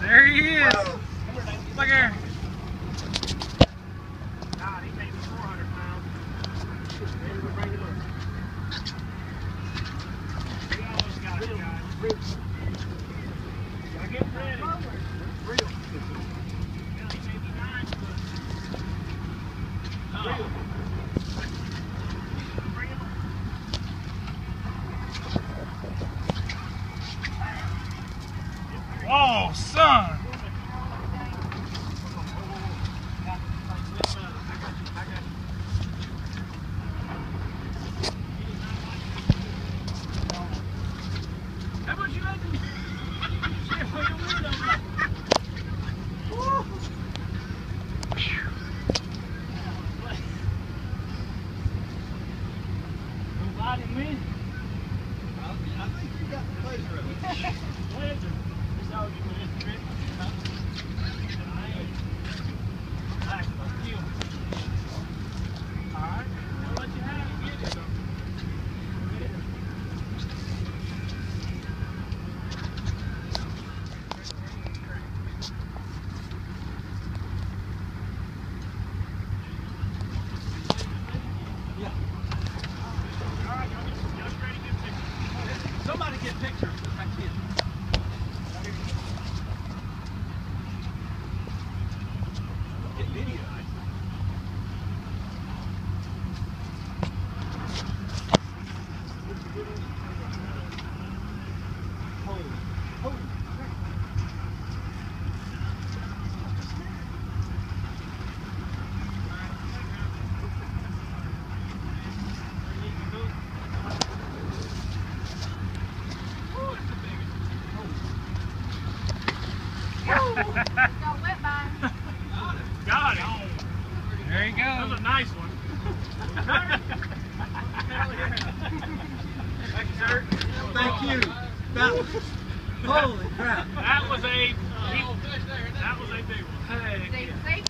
There he is. Bugger. God, he may be 400 pounds. Maybe we'll bring him up. We almost got it, guys. Now get ready. It's real. Now he may be 9 foot. Oh. Real. Bring him up. Whoa, son. Holy crap. That was a big one. Hey.